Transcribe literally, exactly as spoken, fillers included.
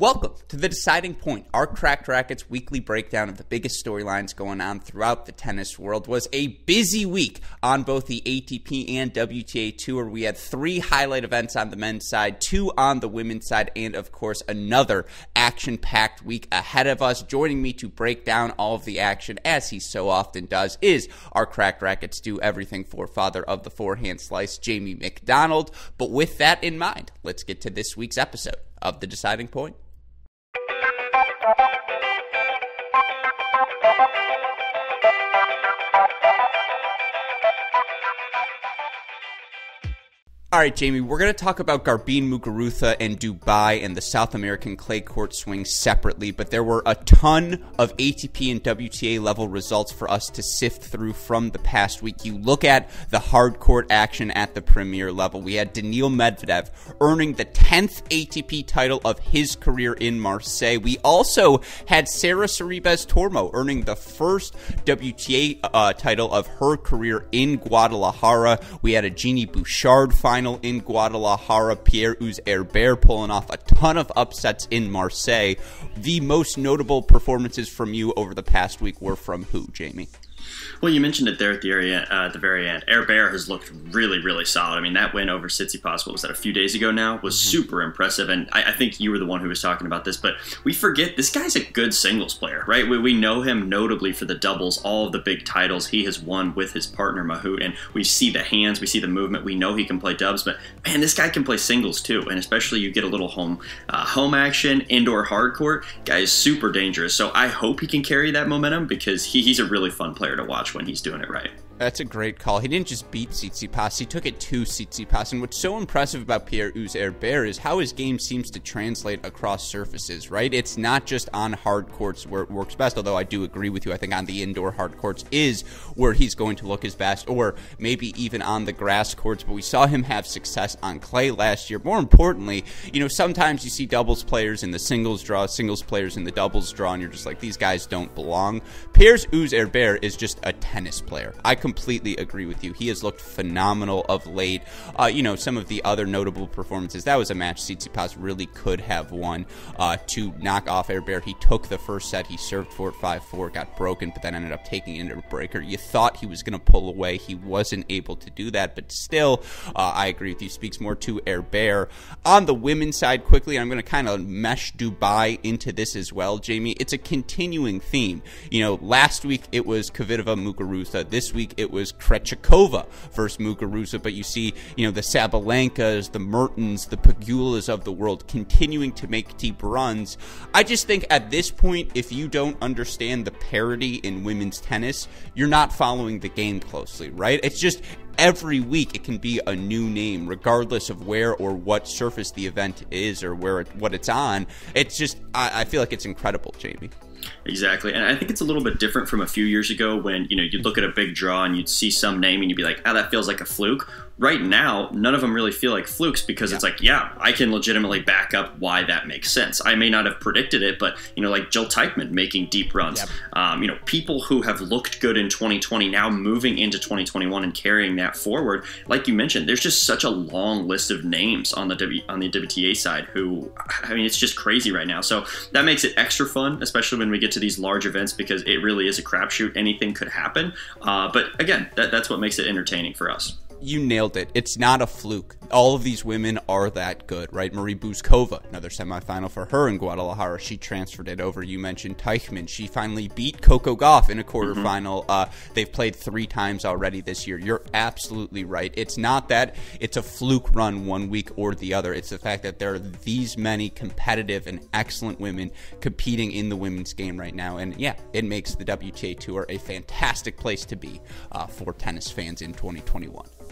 Welcome to The Deciding Point. Our Cracked Rackets weekly breakdown of the biggest storylines going on throughout the tennis world. Was a busy week on both the A T P and W T A Tour. We had three highlight events on the men's side, two on the women's side, and of course another action-packed week ahead of us. Joining me to break down all of the action, as he so often does, is our Cracked Rackets do everything for father of the forehand slice, Jamie McDonald. But with that in mind, let's get to this week's episode of The Deciding Point. All right, Jamie, we're going to talk about Garbine Muguruza and Dubai and the South American clay court swing separately, but there were a ton of A T P and W T A level results for us to sift through from the past week. You look at the hard court action at the premier level. We had Daniil Medvedev earning the tenth A T P title of his career in Marseille. We also had Sara Sorribes Tormo earning the first W T A uh, title of her career in Guadalajara. We had a Jeannie Bouchard final in Guadalajara, Pierre-Hugues Herbert pulling off a ton of upsets in Marseille. The most notable performances from you over the past week were from who, Jamie? Well, you mentioned it there at the, area, uh, at the very end. Herbert has looked really, really solid. I mean, that win over Tsitsipas, what was that, a few days ago now, was mm-hmm. super impressive. And I, I think you were the one who was talking about this, but we forget this guy's a good singles player, right? We, we know him notably for the doubles, all of the big titles he has won with his partner, Mahout. And we see the hands, we see the movement, we know he can play dubs, but man, this guy can play singles too. And especially you get a little home uh, home action, indoor hard court, guy is super dangerous. So I hope he can carry that momentum because he, he's a really fun player to watch when he's doing it right. That's a great call. He didn't just beat Tsitsipas, he took it to Tsitsipas. And what's so impressive about Pierre-Hugues Herbert is how his game seems to translate across surfaces, right? It's not just on hard courts where it works best, although I do agree with you. I think on the indoor hard courts is where he's going to look his best, or maybe even on the grass courts, but we saw him have success on clay last year. More importantly, you know, sometimes you see doubles players in the singles draw, singles players in the doubles draw, and you're just like, these guys don't belong. Pierre-Hugues Herbert is just a tennis player. I completely agree with you. He has looked phenomenal of late. Uh, you know, some of the other notable performances, that was a match Tsitsipas really could have won uh, to knock off Herbert. He took the first set. He served for it five four, got broken, but then ended up taking it into a breaker. You thought he was going to pull away. He wasn't able to do that, but still, uh, I agree with you. Speaks more to Herbert. On the women's side, quickly, I'm going to kind of mesh Dubai into this as well, Jamie. It's a continuing theme. You know, last week it was Kvitova, Muguruza. This week it was Krejcikova versus Muguruza, but you see, you know, the Sabalenkas, the Mertens, the Pegulas of the world continuing to make deep runs. I just think at this point, if you don't understand the parity in women's tennis, you're not following the game closely, right? It's just every week it can be a new name, regardless of where or what surface the event is or where it, what it's on. It's just, I, I feel like it's incredible, Jamie. Exactly. And I think it's a little bit different from a few years ago when, you know, you'd look at a big draw and you'd see some name and you'd be like, ah, oh, that feels like a fluke. Right now, none of them really feel like flukes because yeah. it's like, yeah, I can legitimately back up why that makes sense. I may not have predicted it, but, you know, like Jill Teichman making deep runs. Yep. Um, you know, people who have looked good in twenty twenty now moving into twenty twenty-one and carrying that forward. Like you mentioned, there's just such a long list of names on the w on the W T A side who, I mean, it's just crazy right now. So that makes it extra fun, especially when we get to these large events because it really is a crapshoot. Anything could happen. Uh, but again, that, that's what makes it entertaining for us. You nailed it. It's not a fluke. All of these women are that good, right? Marie Buzkova, another semifinal for her in Guadalajara. She transferred it over. You mentioned Teichmann. She finally beat Coco Gauff in a quarterfinal. Mm-hmm. uh, they've played three times already this year. You're absolutely right. It's not that it's a fluke run one week or the other. It's the fact that there are these many competitive and excellent women competing in the women's game right now. And yeah, it makes the W T A Tour a fantastic place to be uh, for tennis fans in twenty twenty-one.